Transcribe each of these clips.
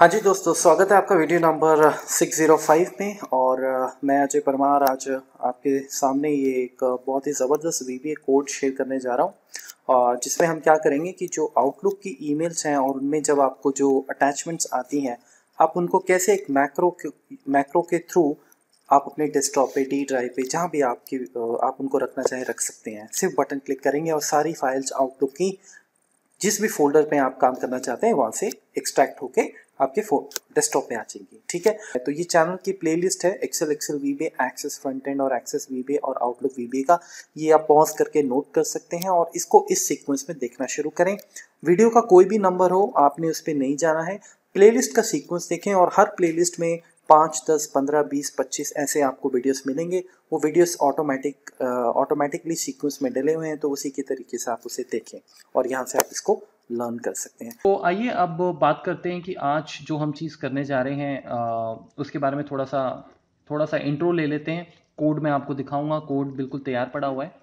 हाँ जी दोस्तों, स्वागत है आपका वीडियो नंबर 605 में। और मैं अजय परमार आज आपके सामने ये एक बहुत ही ज़बरदस्त VBA कोड शेयर करने जा रहा हूँ, और जिसमें हम क्या करेंगे कि जो आउटलुक की ईमेल्स हैं और उनमें जब आपको जो अटैचमेंट्स आती हैं, आप उनको कैसे एक मैक्रो के थ्रू आप अपने डेस्कटॉप पे, डी ड्राइव पे, जहाँ भी आप उनको रखना चाहें रख सकते हैं। सिर्फ बटन क्लिक करेंगे और सारी फाइल्स आउटलुक की जिस भी फोल्डर पे आप काम करना चाहते हैं वहाँ से एक्सट्रैक्ट होके आपके डेस्कटॉप पे आ जाएंगी। ठीक है, तो ये चैनल की प्लेलिस्ट है Excel VBA Access front end और एक्सेस VBA और आउटलुक VBA का। ये आप पॉज करके नोट कर सकते हैं और इसको इस सीक्वेंस में देखना शुरू करें। वीडियो का कोई भी नंबर हो, आपने उस पर नहीं जाना है, प्लेलिस्ट का सीक्वेंस देखें और हर प्लेलिस्ट में 5, 10, 15, 20, 25 ऐसे आपको वीडियोस मिलेंगे। वो वीडियोस ऑटोमेटिकली सीक्वेंस में डले हुए हैं, तो उसी के तरीके से आप उसे देखें और यहाँ से आप इसको लर्न कर सकते हैं। तो आइए अब बात करते हैं कि आज जो हम चीज़ करने जा रहे हैं उसके बारे में थोड़ा सा इंट्रो ले लेते हैं। कोड मैं आपको दिखाऊँगा, कोड बिल्कुल तैयार पड़ा हुआ है,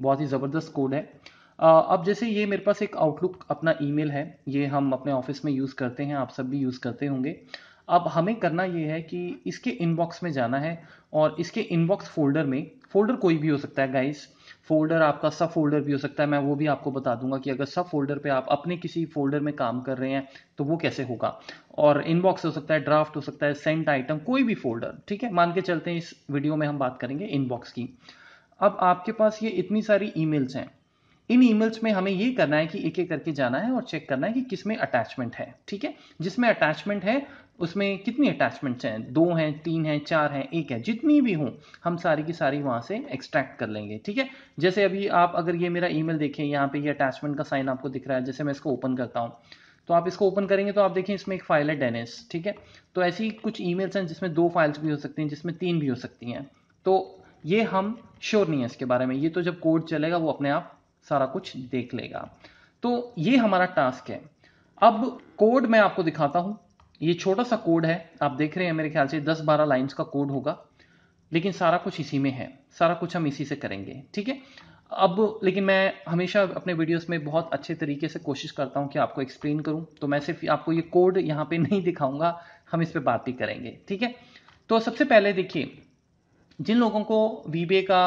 बहुत ही ज़बरदस्त कोड है। अब जैसे ये मेरे पास एक आउटलुक अपना ईमेल है, ये हम अपने ऑफिस में यूज़ करते हैं, आप सब भी यूज़ करते होंगे। अब हमें करना ये है कि इसके इनबॉक्स में जाना है और इसके इनबॉक्स फोल्डर में, फोल्डर कोई भी हो सकता है गाइस, फोल्डर आपका सब फोल्डर भी हो सकता है। मैं वो भी आपको बता दूंगा कि अगर सब फोल्डर पे आप अपने किसी फोल्डर में काम कर रहे हैं तो वो कैसे होगा। और इनबॉक्स हो सकता है, ड्राफ्ट हो सकता है, सेंट आइटम, कोई भी फोल्डर। ठीक है, मान के चलते हैं इस वीडियो में हम बात करेंगे इनबॉक्स की। अब आपके पास ये इतनी सारी ईमेल्स हैं, इन ईमेल्स में हमें ये करना है कि एक एक करके जाना है और चेक करना है कि किस में अटैचमेंट है। ठीक है, जिसमें अटैचमेंट है उसमें कितनी अटैचमेंट्स हैं, 2 हैं, 3 हैं, 4 हैं, 1 है, जितनी भी हों हम सारी की सारी वहाँ से एक्सट्रैक्ट कर लेंगे। ठीक है, जैसे अभी आप अगर ये मेरा ईमेल देखें, यहाँ पे ये अटैचमेंट का साइन आपको दिख रहा है। जैसे मैं इसको ओपन करता हूँ तो आप इसको ओपन करेंगे तो आप देखें इसमें एक फाइल है डेनिस। ठीक है, तो ऐसी कुछ ईमेल्स हैं जिसमें 2 फाइल्स भी हो सकती हैं, जिसमें 3 भी हो सकती हैं। तो ये हम श्योर नहीं है इसके बारे में, ये तो जब कोड चलेगा वो अपने आप सारा कुछ देख लेगा। तो ये हमारा टास्क है। अब कोड मैं आपको दिखाता हूँ, ये छोटा सा कोड है, आप देख रहे हैं मेरे ख्याल से 10-12 लाइंस का कोड होगा, लेकिन सारा कुछ इसी में है, सारा कुछ हम इसी से करेंगे। ठीक है, अब लेकिन मैं हमेशा अपने वीडियोस में बहुत अच्छे तरीके से कोशिश करता हूं कि आपको एक्सप्लेन करूं, तो मैं सिर्फ आपको ये कोड यहाँ पे नहीं दिखाऊंगा, हम इस पर बात भी करेंगे। ठीक है, तो सबसे पहले देखिए, जिन लोगों को VBA का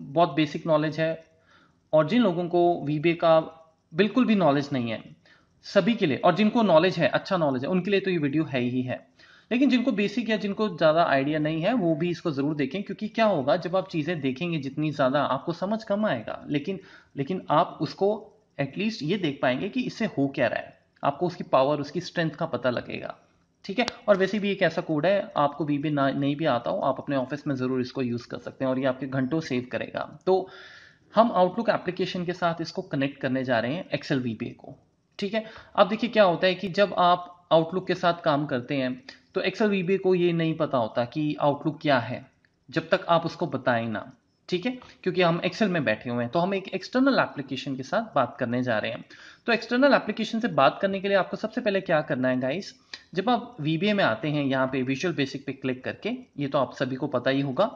बहुत बेसिक नॉलेज है और जिन लोगों को VBA का बिल्कुल भी नॉलेज नहीं है, सभी के लिए, और जिनको नॉलेज है, अच्छा नॉलेज है, उनके लिए तो ये वीडियो है ही है। लेकिन जिनको बेसिक या जिनको ज़्यादा आइडिया नहीं है वो भी इसको ज़रूर देखें, क्योंकि क्या होगा जब आप चीज़ें देखेंगे जितनी ज़्यादा आपको समझ कम आएगा, लेकिन आप उसको एटलीस्ट ये देख पाएंगे कि इससे हो क्या रहा है, आपको उसकी पावर, उसकी स्ट्रेंथ का पता लगेगा। ठीक है, और वैसे भी एक ऐसा कोड है, आपको VBA नहीं भी आता हो, आप अपने ऑफिस में ज़रूर इसको यूज़ कर सकते हैं और ये आपके घंटों सेव करेगा। तो हम आउटलुक एप्लीकेशन के साथ इसको कनेक्ट करने जा रहे हैं एक्सेल VBA को। ठीक है, अब देखिए क्या होता है कि जब आप आउटलुक के साथ काम करते हैं तो एक्सेल VBA को ये नहीं पता होता कि आउटलुक क्या है जब तक आप उसको बताएं ना। ठीक है, क्योंकि हम एक्सेल में बैठे हुए हैं, तो हम एक एक्सटर्नल एप्लीकेशन के साथ बात करने जा रहे हैं। तो एक्सटर्नल एप्लीकेशन से बात करने के लिए आपको सबसे पहले क्या करना है गाइस, जब आप VBA में आते हैं यहाँ पे विजुअल बेसिक पे क्लिक करके, ये तो आप सभी को पता ही होगा,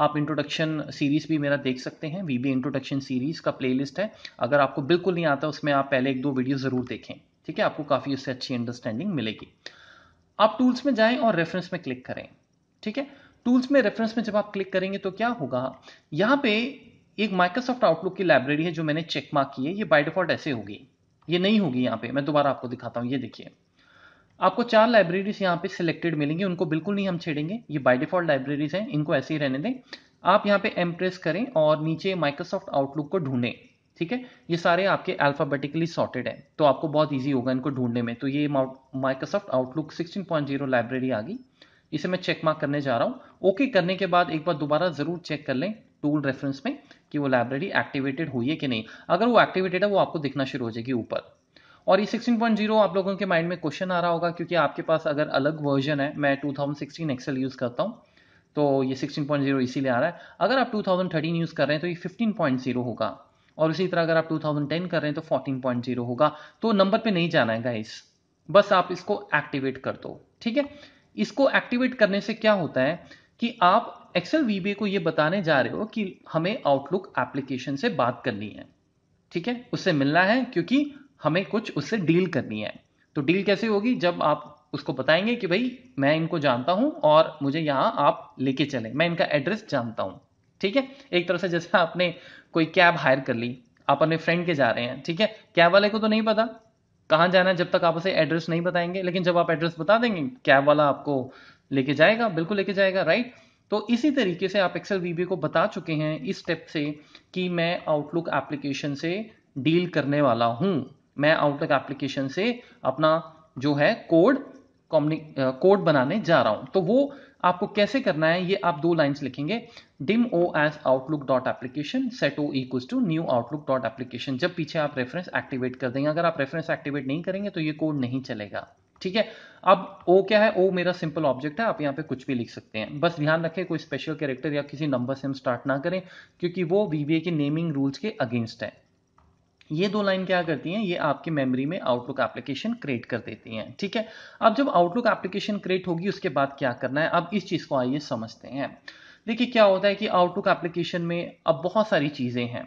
आप इंट्रोडक्शन सीरीज़ भी मेरा देख सकते हैं, VBA इंट्रोडक्शन सीरीज़ का प्लेलिस्ट है, अगर आपको बिल्कुल नहीं आता उसमें आप पहले 1-2 वीडियो ज़रूर देखें। ठीक है, आपको काफ़ी उससे अच्छी अंडरस्टैंडिंग मिलेगी। आप टूल्स में जाएं और रेफरेंस में क्लिक करें। ठीक है, टूल्स में रेफरेंस में जब आप क्लिक करेंगे तो क्या होगा, यहाँ पे एक माइक्रोसॉफ्ट आउटलुक की लाइब्रेरी है जो मैंने चेक मार्क की है, ये बाय डिफॉल्ट ऐसे होगी, ये नहीं होगी। यहाँ पर मैं दोबारा आपको दिखाता हूँ, ये देखिए आपको 4 लाइब्रेरीज यहाँ पे सिलेक्टेड मिलेंगी, उनको बिल्कुल नहीं हम छेड़ेंगे, ये बाय डिफॉल्ट लाइब्रेरीज हैं, इनको ऐसे ही रहने दें। आप यहाँ पे एम प्रेस करें और नीचे माइक्रोसॉफ्ट आउटलुक को ढूंढें। ठीक है, ये सारे आपके अल्फाबेटिकली सॉर्टेड हैं, तो आपको बहुत इजी होगा इनको ढूंढने में। तो ये माइक्रोसॉफ्ट आउटलुक 16.0 लाइब्रेरी आ गई, इसे मैं चेक मार्क करने जा रहा हूँ। ओके करने के बाद एक बार दोबारा ज़रूर चेक कर लें टूल रेफरेंस में कि वो लाइब्रेरी एक्टिवेटेड हुई है कि नहीं, अगर वो एक्टिवेटेड है वो आपको दिखना शुरू हो जाएगी ऊपर। और ये 16.0 आप लोगों के माइंड में क्वेश्चन आ रहा होगा, क्योंकि आपके पास अगर अलग वर्जन है, मैं 2016 एक्सेल यूज़ करता हूँ तो ये 16.0 इसीलिए आ रहा है, अगर आप 2013 यूज़ कर रहे हैं तो ये 15.0 होगा, और उसी तरह अगर आप 2010 कर रहे हैं तो 14.0 होगा। तो नंबर पे नहीं जाना है गाइस, बस आप इसको एक्टिवेट कर दो। ठीक है, इसको एक्टिवेट करने से क्या होता है कि आप एक्सेल VBA को ये बताने जा रहे हो कि हमें आउटलुक एप्लीकेशन से बात करनी है। ठीक है, उससे मिलना है, क्योंकि हमें कुछ उससे डील करनी है। तो डील कैसे होगी, जब आप उसको बताएंगे कि भाई मैं इनको जानता हूं और मुझे यहाँ आप लेके चलें, मैं इनका एड्रेस जानता हूं। ठीक है, एक तरह से जैसे आपने कोई कैब हायर कर ली, आप अपने फ्रेंड के जा रहे हैं, ठीक है, कैब वाले को तो नहीं पता कहाँ जाना है जब तक आप उसे एड्रेस नहीं बताएंगे, लेकिन जब आप एड्रेस बता देंगे कैब वाला आपको लेके जाएगा, बिल्कुल लेके जाएगा, राइट। तो इसी तरीके से आप एक्सेल वीबीए को बता चुके हैं इस स्टेप से कि मैं आउटलुक एप्लीकेशन से डील करने वाला हूँ, मैं आउटलुक एप्लीकेशन से अपना जो है कोड बनाने जा रहा हूँ। तो वो आपको कैसे करना है, ये आप दो लाइन्स लिखेंगे, dim O as Outlook dot application set O equals to new Outlook dot application. जब पीछे आप रेफरेंस एक्टिवेट कर देंगे, अगर आप रेफरेंस एक्टिवेट नहीं करेंगे तो ये कोड नहीं चलेगा। ठीक है, अब ओ क्या है, ओ मेरा सिंपल ऑब्जेक्ट है, आप यहाँ पे कुछ भी लिख सकते हैं, बस ध्यान रखें कोई स्पेशल कैरेक्टर या किसी नंबर से हम स्टार्ट ना करें क्योंकि वो वीबीए के नेमिंग रूल्स के अगेंस्ट है। ये दो लाइन क्या करती हैं, ये आपकी मेमोरी में आउटलुक एप्लीकेशन क्रिएट कर देती हैं। ठीक है, अब जब आउटलुक एप्लीकेशन क्रिएट होगी उसके बाद क्या करना है, अब इस चीज़ को आइए समझते हैं। देखिए क्या होता है कि आउटलुक एप्लीकेशन में अब बहुत सारी चीज़ें हैं,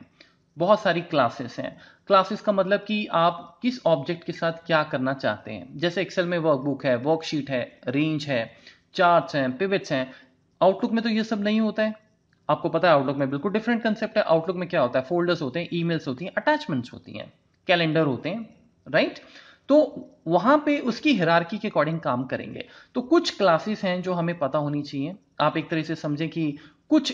बहुत सारी क्लासेस हैं। क्लासेस का मतलब कि आप किस ऑब्जेक्ट के साथ क्या करना चाहते हैं। जैसे एक्सेल में वर्कबुक है, वर्कशीट है, रेंज है, चार्ट्स हैं, पिवट्स हैं। आउटलुक में तो ये सब नहीं होता है, आपको पता है आउटलुक में बिल्कुल डिफरेंट कंसेप्ट है। आउटलुक में क्या होता है, फोल्डर्स होते हैं, ईमेल्स होती हैं, अटैचमेंट्स होती हैं, कैलेंडर होते हैं, राइट। तो वहाँ पे उसकी हायरार्की के अकॉर्डिंग काम करेंगे। तो कुछ क्लासेस हैं जो हमें पता होनी चाहिए, आप एक तरह से समझें कि कुछ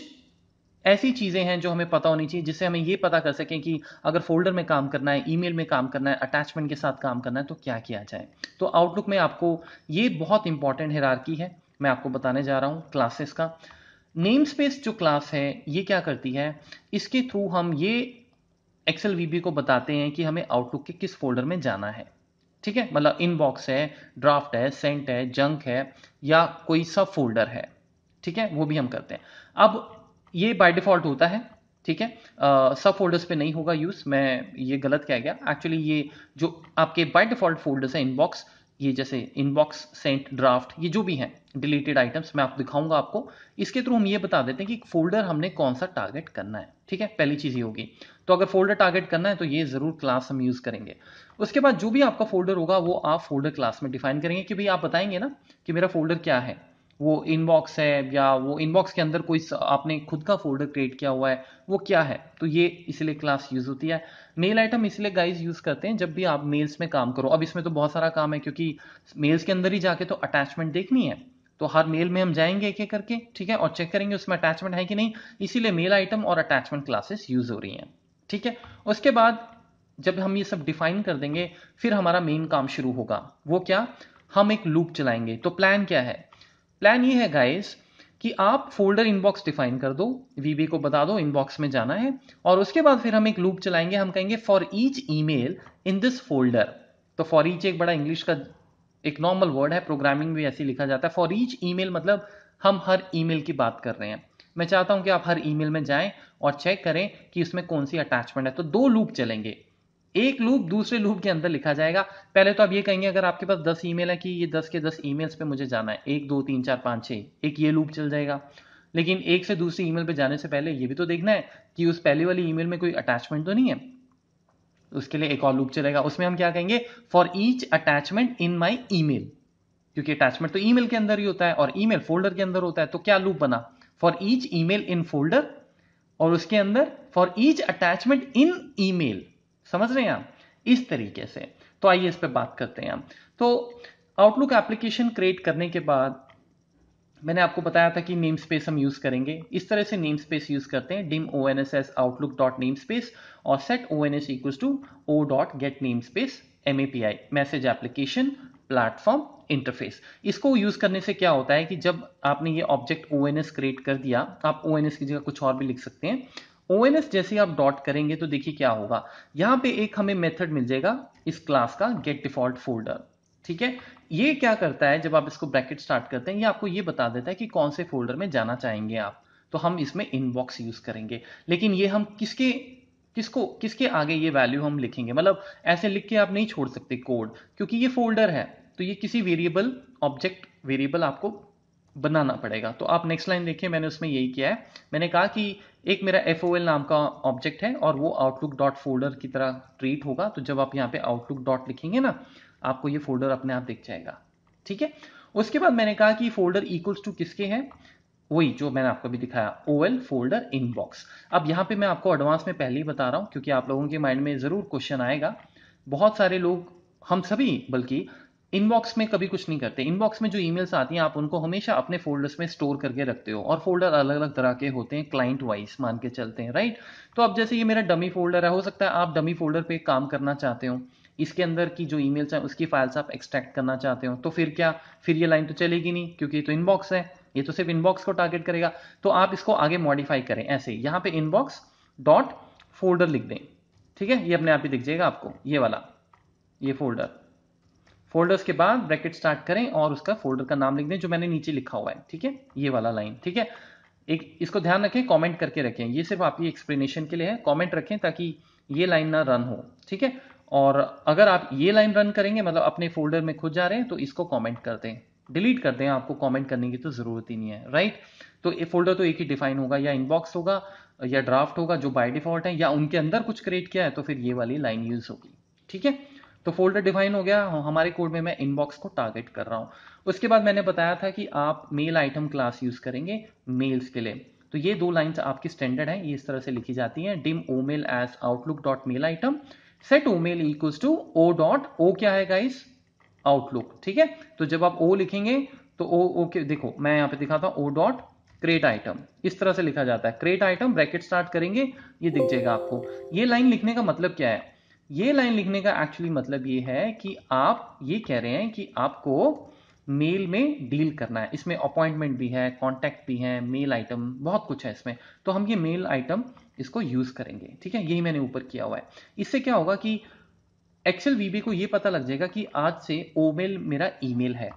ऐसी चीज़ें हैं जो हमें पता होनी चाहिए जिससे हमें ये पता कर सकें कि अगर फोल्डर में काम करना है, ईमेल में काम करना है, अटैचमेंट के साथ काम करना है तो क्या किया जाए। तो आउटलुक में आपको ये बहुत इंपॉर्टेंट हायरार्की है, मैं आपको बताने जा रहा हूँ क्लासेस का। नेमस्पेस जो क्लास है ये क्या करती है, इसके थ्रू हम ये एक्सेल वीबीए को बताते हैं कि हमें आउटलुक के किस फोल्डर में जाना है। ठीक है, मतलब इनबॉक्स है, ड्राफ्ट है, सेंट है, जंक है या कोई सब फोल्डर है। ठीक है, वो भी हम करते हैं। अब ये बाय डिफ़ॉल्ट होता है, ठीक है, सब फोल्डर्स पे नहीं होगा यूज़, मैं ये गलत कह गया। एक्चुअली ये जो आपके बाय डिफ़ॉल्ट फोल्डर्स हैं, इनबॉक्स, ये जैसे इनबॉक्स, सेंट, ड्राफ्ट, ये जो भी हैं डिलीटेड आइटम्स, मैं आपको दिखाऊंगा आपको, इसके थ्रू हम ये बता देते हैं कि फोल्डर हमने कौन सा टारगेट करना है। ठीक है, पहली चीज़ ये होगी। तो अगर फोल्डर टारगेट करना है तो ये ज़रूर क्लास हम यूज़ करेंगे। उसके बाद जो भी आपका फोल्डर होगा वो आप फोल्डर क्लास में डिफाइन करेंगे कि भाई आप बताएंगे ना कि मेरा फोल्डर क्या है, वो इनबॉक्स है या वो इनबॉक्स के अंदर कोई आपने खुद का फोल्डर क्रिएट किया हुआ है, वो क्या है। तो ये इसलिए क्लास यूज़ होती है। मेल आइटम इसलिए गाइज यूज़ करते हैं जब भी आप मेल्स में काम करो। अब इसमें तो बहुत सारा काम है क्योंकि मेल्स के अंदर ही जाके तो अटैचमेंट देखनी है, तो हर मेल में हम जाएंगे एक एक करके, ठीक है, और चेक करेंगे उसमें अटैचमेंट है कि नहीं, इसीलिए मेल आइटम और अटैचमेंट क्लासेस यूज़ हो रही हैं। ठीक है, उसके बाद जब हम ये सब डिफाइन कर देंगे फिर हमारा मेन काम शुरू होगा, वो क्या, हम एक लूप चलाएंगे। तो प्लान क्या है, प्लान ये है गाइज कि आप फोल्डर इनबॉक्स डिफाइन कर दो, वीबीए को बता दो इनबॉक्स में जाना है, और उसके बाद फिर हम एक लूप चलाएंगे। हम कहेंगे for each email in this folder. तो फॉर ईच एक बड़ा इंग्लिश का एक नॉर्मल वर्ड है, प्रोग्रामिंग भी ऐसे लिखा जाता है। फॉर ईच ईमेल मतलब हम हर ईमेल की बात कर रहे हैं। मैं चाहता हूं कि आप हर ईमेल में जाएं और चेक करें कि उसमें कौन सी अटैचमेंट है। तो दो लूप चलेंगे, एक लूप दूसरे लूप के अंदर लिखा जाएगा। पहले तो आप ये कहेंगे अगर आपके पास 10 ईमेल है कि ये 10 के 10 ईमेल्स पे मुझे जाना है, 1 2 3 4 5 6, एक ये लूप चल जाएगा। लेकिन एक से दूसरी ईमेल पे जाने से पहले ये भी तो देखना है कि उस पहले वाली ईमेल में कोई अटैचमेंट तो नहीं है, उसके लिए एक और लूप चलेगा। उसमें हम क्या कहेंगे, for each attachment in my email, क्योंकि अटैचमेंट तो ईमेल के अंदर ही होता है और ईमेल फोल्डर के अंदर होता है। तो क्या लूप बना, for each email in folder, और उसके अंदर for each attachment in email. समझ रहे हैं आप इस तरीके से। तो आइए इस पे बात करते हैं हम। तो आउटलुक एप्लीकेशन क्रिएट करने के बाद मैंने आपको बताया था कि नेम स्पेस हम यूज़ करेंगे। इस तरह से नेम स्पेस यूज़ करते हैं, डिम ओ N S S Outlook dot name space और set O N S equals to O dot get name space MAPI, message application platform interface. इसको यूज़ करने से क्या होता है कि जब आपने ये ऑब्जेक्ट ONS क्रिएट कर दिया, आप ONS की जगह कुछ और भी लिख सकते हैं। ONS जैसे आप डॉट करेंगे तो देखिए क्या होगा, यहाँ पे एक हमें मेथड मिल जाएगा इस क्लास का, गेट डिफॉल्ट फोल्डर। ठीक है, ये क्या करता है जब आप इसको ब्रैकेट स्टार्ट करते हैं, ये आपको ये बता देता है कि कौन से फोल्डर में जाना चाहेंगे आप। तो हम इसमें इनबॉक्स यूज करेंगे, लेकिन ये हम किसके आगे ये वैल्यू हम लिखेंगे, मतलब ऐसे लिख के आप नहीं छोड़ सकते कोड, क्योंकि ये फोल्डर है तो ये किसी वेरिएबल, ऑब्जेक्ट वेरिएबल आपको बनाना पड़ेगा। तो आप नेक्स्ट लाइन देखिए, मैंने उसमें यही किया है। मैंने कहा कि एक मेरा FOL नाम का ऑब्जेक्ट है और वो आउटलुक डॉट फोल्डर की तरह ट्रीट होगा। तो जब आप यहाँ पे आउटलुक डॉट लिखेंगे ना, आपको ये फोल्डर अपने आप दिख जाएगा। ठीक है। उसके बाद मैंने कहा कि फोल्डर इक्वल्स टू किसके हैं, वही जो मैंने आपको भी दिखाया, OL फोल्डर इनबॉक्स। अब यहाँ पे मैं आपको एडवांस में पहले ही बता रहा हूँ क्योंकि आप लोगों के माइंड में जरूर क्वेश्चन आएगा, बहुत सारे लोग, हम सभी बल्कि, इनबॉक्स में कभी कुछ नहीं करते। इनबॉक्स में जो ईमेल्स आती हैं आप उनको हमेशा अपने फोल्डर्स में स्टोर करके रखते हो, और फोल्डर अलग अलग तरह के होते हैं क्लाइंट वाइज मान के चलते हैं, राइट। तो अब जैसे ये मेरा डमी फोल्डर है, हो सकता है आप डमी फोल्डर पे काम करना चाहते हो, इसके अंदर की जो ईमेल्स हैं उसकी फाइल्स आप एक्सट्रैक्ट करना चाहते हो, तो फिर क्या, फिर ये लाइन तो चलेगी नहीं क्योंकि ये तो इनबॉक्स है, ये तो सिर्फ इनबॉक्स को टारगेट करेगा। तो आप इसको आगे मॉडिफाई करें ऐसे, यहाँ पे इनबॉक्स डॉट फोल्डर लिख दें, ठीक है। ये अपने आप ही दिख जाएगा आपको, ये वाला, ये फोल्डर, फोल्डर्स के बाद ब्रैकेट स्टार्ट करें और उसका फोल्डर का नाम लिख दें जो मैंने नीचे लिखा हुआ है, ठीक है, ये वाला लाइन, ठीक है। एक इसको ध्यान रखें, कमेंट करके रखें, ये सिर्फ आपकी एक्सप्लेनेशन के लिए है, कमेंट रखें ताकि ये लाइन ना रन हो, ठीक है। और अगर आप ये लाइन रन करेंगे मतलब अपने फोल्डर में खुद जा रहे हैं, तो इसको कमेंट कर दें, डिलीट कर दें, आपको कमेंट करने की तो जरूरत ही नहीं है, राइट। तो ये फोल्डर तो एक ही डिफाइन होगा, या इनबॉक्स होगा या ड्राफ्ट होगा जो बाय डिफॉल्ट है, या उनके अंदर कुछ क्रिएट किया है तो फिर ये वाली लाइन यूज होगी, ठीक है। तो फोल्डर डिफाइन हो गया, हमारे कोड में मैं इनबॉक्स को टारगेट कर रहा हूँ। उसके बाद मैंने बताया था कि आप मेल आइटम क्लास यूज करेंगे मेल्स के लिए, तो ये दो लाइन्स आपकी स्टैंडर्ड हैं, ये इस तरह से लिखी जाती हैं, dim O mail as Outlook dot mail item, set O mail equals to O dot, ओ क्या है गाइस, आउटलुक, ठीक है। तो जब आप ओ लिखेंगे तो ओ, ओके देखो मैं यहाँ पे दिखाता हूँ, ओ डॉट क्रिएट आइटम, इस तरह से लिखा जाता है, क्रिएट आइटम, ब्रैकेट स्टार्ट करेंगे, ये दिख जाएगा आपको। ये लाइन लिखने का मतलब क्या है, ये लाइन लिखने का एक्चुअली मतलब ये है कि आप ये कह रहे हैं कि आपको मेल में डील करना है, इसमें अपॉइंटमेंट भी है, कॉन्टैक्ट भी है, मेल आइटम, बहुत कुछ है इसमें, तो हम ये मेल आइटम इसको यूज करेंगे, ठीक है। यही मैंने ऊपर किया हुआ है। इससे क्या होगा कि एक्सेल वीबी को ये पता लग जाएगा कि आज से ओ मेल मेरा ईमेल है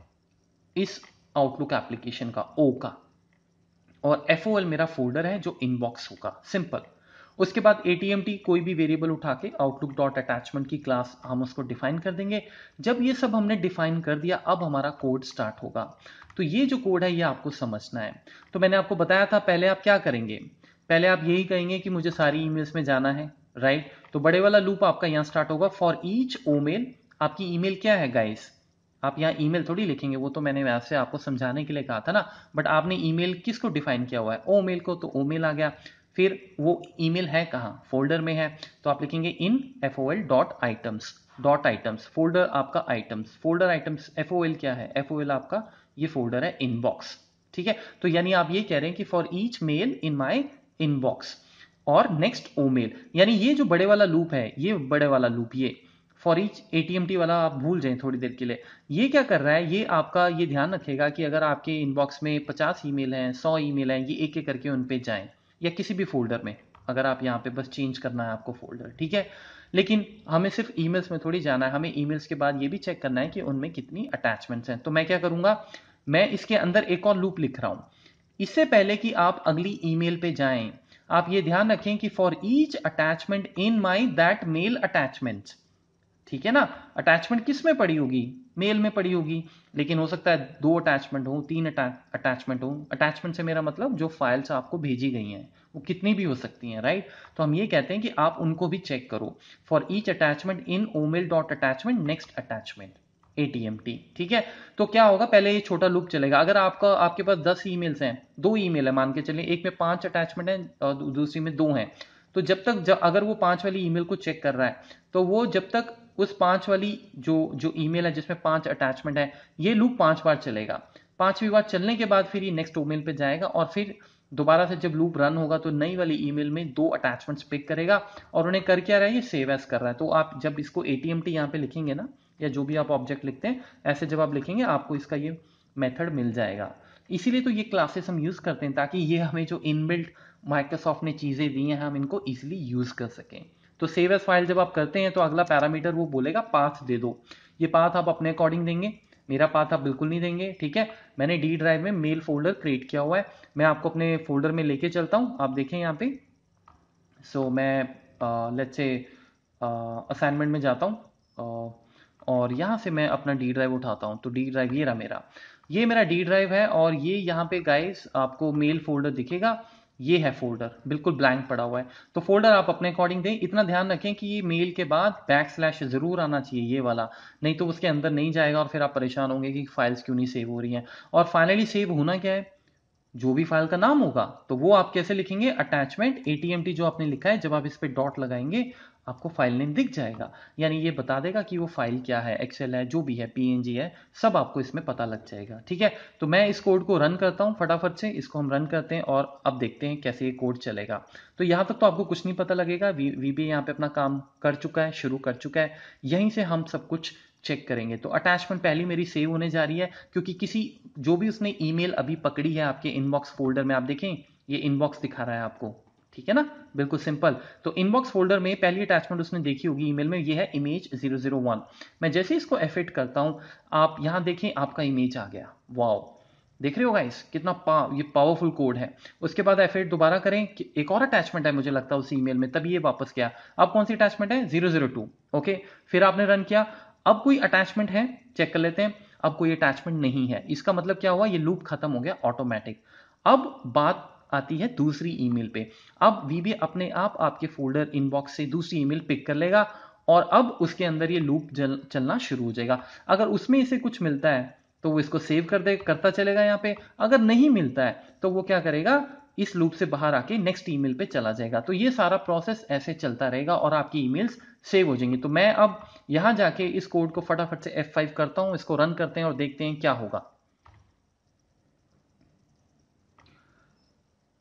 इस आउटलुक एप्लीकेशन का, ओ का, और FOL मेरा फोल्डर है जो इनबॉक्स होगा, सिंपल। उसके बाद ATMT कोई भी वेरिएबल उठा के आउटलुक डॉट अटैचमेंट की क्लास हम उसको डिफाइन कर देंगे। जब ये सब हमने डिफाइन कर दिया अब हमारा कोड स्टार्ट होगा। तो ये जो कोड है ये आपको समझना है। तो मैंने आपको बताया था पहले आप क्या करेंगे, पहले आप यही कहेंगे कि मुझे सारी ईमेल्स में जाना है, राइट। तो बड़े वाला लूप आपका यहाँ स्टार्ट होगा, फॉर ईच ओ मेल, आपकी ईमेल क्या है गाइस, आप यहाँ ईमेल थोड़ी लिखेंगे, वो तो मैंने वैसे आपको समझाने के लिए कहा था ना, बट आपने ईमेल किसको डिफाइन किया हुआ है, ओ मेल को, तो ओ मेल आ गया। फिर वो ईमेल है कहाँ, फोल्डर में है, तो आप लिखेंगे in FOL dot items, dot items, folder आपका आइटम्स, फोल्डर आइटम्स, FOL क्या है, FOL आपका ये फोल्डर है इनबॉक्स, ठीक है। तो यानी आप ये कह रहे हैं कि for each mail in my inbox और नेक्स्ट ओ मेल, यानी ये जो बड़े वाला लूप है, ये बड़े वाला लूप, ये फॉर ईच ATMT वाला आप भूल जाएं थोड़ी देर के लिए, ये क्या कर रहा है, ये आपका ये ध्यान रखेगा कि अगर आपके इनबॉक्स में 50 ईमेल हैं, 100 ईमेल हैं, ये एक एक करके उन पे जाएं, या किसी भी फोल्डर में, अगर आप यहाँ पे बस चेंज करना है आपको फोल्डर, ठीक है। लेकिन हमें सिर्फ ईमेल्स में थोड़ी जाना है, हमें ईमेल्स के बाद ये भी चेक करना है कि उनमें कितनी अटैचमेंट्स हैं। तो मैं क्या करूँगा, मैं इसके अंदर एक और लूप लिख रहा हूँ। इससे पहले कि आप अगली ईमेल पे जाएं, आप ये ध्यान रखें कि for each attachment in my that mail attachment, ठीक है ना। अटैचमेंट किस में पड़ी होगी, मेल में पड़ी होगी, लेकिन हो सकता है 2 अटैचमेंट हो, 3 अटैचमेंट हो। अटैचमेंट से मेरा मतलब जो फाइल्स आपको भेजी गई हैं वो कितनी भी हो सकती हैं, राइट। तो हम ये कहते हैं कि आप उनको भी चेक करो, for each attachment in ओमेल dot attachment next attachment ATMT, ठीक है। तो क्या होगा, पहले ये छोटा लूप चलेगा। अगर आपका आपके पास 10 ईमेल्स हैं, 2 ईमेल है मान के चलिए, एक में 5 अटैचमेंट है और दूसरी में 2 हैं, तो जब तक अगर वो 5 वाली ईमेल को चेक कर रहा है, तो वो जब तक उस 5 वाली जो ईमेल है जिसमें 5 अटैचमेंट है, ये लूप 5 बार चलेगा। 5वीं बार चलने के बाद फिर ये नेक्स्ट ओमेल पे जाएगा और फिर दोबारा से जब लूप रन होगा तो नई वाली ईमेल में 2 अटैचमेंट्स पिक करेगा और उन्हें कर क्या रहा है, ये सेव एज कर रहा है। तो आप जब इसको ATMT यहाँ पे लिखेंगे ना, या जो भी आप ऑब्जेक्ट लिखते हैं ऐसे जब आप लिखेंगे आपको इसका ये मेथड मिल जाएगा। इसीलिए तो ये क्लासेस हम यूज करते हैं ताकि ये हमें जो इनबिल्ट माइक्रोसॉफ्ट ने चीजें दी हैं हम इनको इजीली यूज कर सकें। तो सेव एज फाइल जब आप करते हैं तो अगला पैरामीटर वो बोलेगा पाथ दे दो, ये पाथ आप अपने अकॉर्डिंग देंगे, मेरा पाथ आप बिल्कुल नहीं देंगे, ठीक है। मैंने डी ड्राइव में मेल फोल्डर क्रिएट किया हुआ है, मैं आपको अपने फोल्डर में लेके चलता हूँ। आप देखें यहाँ पे, सो मैं लेट्स से असाइनमेंट में जाता हूँ और यहाँ से मैं अपना डी ड्राइव उठाता हूँ। तो डी ड्राइव ये रहा मेरा, ये मेरा डी ड्राइव है और ये यहाँ पे गाइस आपको मेल फोल्डर दिखेगा ये है फोल्डर, बिल्कुल ब्लैंक पड़ा हुआ है। तो फोल्डर आप अपने अकॉर्डिंग दें। इतना ध्यान रखें कि ये मेल के बाद / जरूर आना चाहिए ये वाला, नहीं तो उसके अंदर नहीं जाएगा और फिर आप परेशान होंगे कि फाइल्स क्यों नहीं सेव हो रही हैं। और फाइनली सेव होना क्या है, जो भी फाइल का नाम होगा तो वो आप कैसे लिखेंगे, अटैचमेंट ATMT जो आपने लिखा है, जब आप इस पर डॉट लगाएंगे आपको फाइल नेम दिख जाएगा, यानी ये बता देगा कि वो फाइल क्या है, एक्सेल है, जो भी है, PNG है, सब आपको इसमें पता लग जाएगा। ठीक है, तो मैं इस कोड को रन करता हूँ फटाफट से, इसको हम रन करते हैं और अब देखते हैं कैसे ये कोड चलेगा। तो यहाँ तक तो आपको कुछ नहीं पता लगेगा, VBA यहाँ पे अपना काम कर चुका है, शुरू कर चुका है, यहीं से हम सब कुछ चेक करेंगे। तो अटैचमेंट पहली मेरी सेव होने जा रही है, क्योंकि किसी जो भी उसने ईमेल अभी पकड़ी है आपके इनबॉक्स फोल्डर में, आप देखें ये इनबॉक्स दिखा रहा है आपको, ठीक है ना, बिल्कुल सिंपल। तो इनबॉक्स फोल्डर में पहली अटैचमेंट उसने देखी होगी ईमेल में, ये है इमेज 001। मैं जैसे इसको F8 करता हूं, आप यहां देखें आपका इमेज आ गया। वाओ, देख रहे हो गाइस कितना ये पावरफुल कोड है। उसके बाद F8 दोबारा करें, एक और अटैचमेंट है मुझे लगता है उस ईमेल में, तभी ये वापस गया। अब कौन सी अटैचमेंट है, 002। ओके, फिर आपने रन किया, अब कोई अटैचमेंट है, चेक कर लेते हैं। अब कोई अटैचमेंट नहीं है, इसका मतलब क्या हुआ, ये लूप खत्म हो गया ऑटोमेटिक। अब बात आती है दूसरी ईमेल पे। अब VBA अपने आप आपके फोल्डर इनबॉक्स से दूसरी ईमेल पिक कर लेगा और अब उसके अंदर ये लूप चलना शुरू हो जाएगा। अगर उसमें इसे कुछ मिलता है तो वो इसको सेव करता चलेगा यहाँ पे, अगर नहीं मिलता है तो वो क्या करेगा, इस लूप से बाहर आके नेक्स्ट ईमेल पे चला जाएगा। तो ये सारा प्रोसेस ऐसे चलता रहेगा और आपकी ईमेल्स सेव हो जाएंगी। तो मैं अब यहां जाके इस कोड को फटाफट से F5 करता हूं, इसको रन करते हैं और देखते हैं क्या होगा।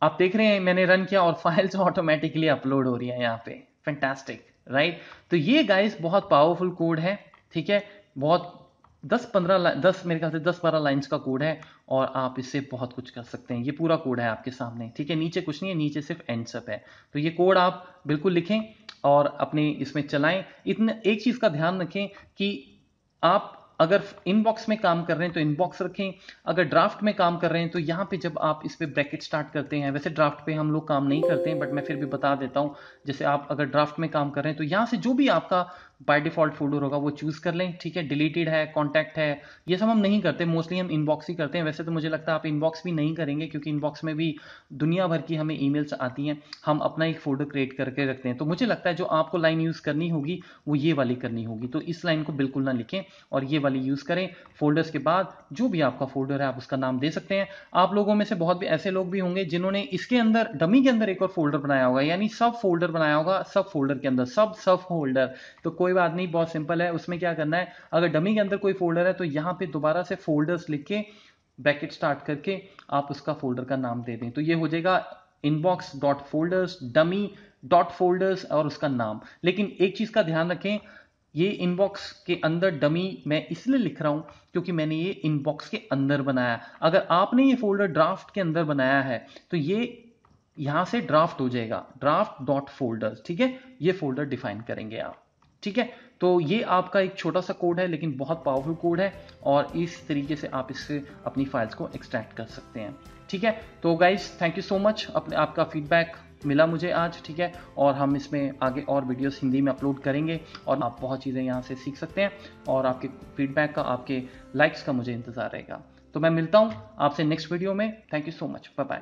आप देख रहे हैं मैंने रन किया और फाइल्स ऑटोमेटिकली अपलोड हो रही है यहाँ पे। Fantastic, right. तो ये गाइस बहुत पावरफुल कोड है, ठीक है, बहुत 10-12 लाइंस का कोड है और आप इससे बहुत कुछ कर सकते हैं। ये पूरा कोड है आपके सामने, ठीक है, नीचे कुछ नहीं है, नीचे सिर्फ एंडसअप है। तो ये कोड आप बिल्कुल लिखें और अपने इसमें चलाएं। इतना एक चीज का ध्यान रखें कि आप अगर इनबॉक्स में काम कर रहे हैं तो इनबॉक्स रखें, अगर ड्राफ्ट में काम कर रहे हैं तो यहाँ पे जब आप इस पे ब्रैकेट स्टार्ट करते हैं, वैसे ड्राफ्ट पे हम लोग काम नहीं करते हैं बट मैं फिर भी बता देता हूँ, जैसे आप अगर ड्राफ्ट में काम कर रहे हैं तो यहाँ से जो भी आपका बाय डिफॉल्ट फोल्डर होगा वो चूज कर लें, ठीक है। डिलीटेड है, कॉन्टैक्ट है, ये सब हम नहीं करते, मोस्टली हम इनबॉक्स ही करते हैं। वैसे तो मुझे लगता है आप इनबॉक्स भी नहीं करेंगे क्योंकि इनबॉक्स में भी दुनिया भर की हमें ईमेल्स आती हैं, हम अपना एक फोल्डर क्रिएट करके रखते हैं। तो मुझे लगता है जो आपको लाइन यूज करनी होगी वो ये वाली करनी होगी, तो इस लाइन को बिल्कुल ना लिखें और ये वाली यूज करें। फोल्डर्स के बाद जो भी आपका फोल्डर है आप उसका नाम दे सकते हैं। आप लोगों में से बहुत भी ऐसे लोग भी होंगे जिन्होंने इसके अंदर डमी के अंदर एक और फोल्डर बनाया होगा, यानी सब फोल्डर बनाया होगा, सब फोल्डर के अंदर सब फोल्डर। तो कोई बात नहीं, बहुत सिंपल है। उसमें क्या करना है, अगर डमी के अंदर कोई फोल्डर है तो यहां पे दोबारा से फोल्डर्स लिख के ब्रैकेट स्टार्ट करके आप उसका फोल्डर का नाम दे दें। तो ये हो जाएगा inbox.folders dummy.folders और उसका नाम। लेकिन एक चीज का ध्यान रखें, ये इनबॉक्स के अंदर डमी मैं इसलिए लिख रहा हूं क्योंकि मैंने ये इनबॉक्स के अंदर बनाया। अगर आपने ये फोल्डर ड्राफ्ट के अंदर बनाया है तो ये यहां से ड्राफ्ट हो जाएगा, draft.folders, ठीक है, ये फोल्डर डिफाइन करेंगे आप, ठीक है। तो ये आपका एक छोटा सा कोड है लेकिन बहुत पावरफुल कोड है और इस तरीके से आप इससे अपनी फाइल्स को एक्सट्रैक्ट कर सकते हैं, ठीक है। तो guys thank you so much, आपका फीडबैक मिला मुझे आज, ठीक है, और हम इसमें आगे और वीडियोस हिंदी में अपलोड करेंगे और आप बहुत चीज़ें यहाँ से सीख सकते हैं और आपके फीडबैक का, आपके लाइक्स का मुझे इंतज़ार रहेगा। तो मैं मिलता हूँ आपसे नेक्स्ट वीडियो में। Thank you so much, bye bye.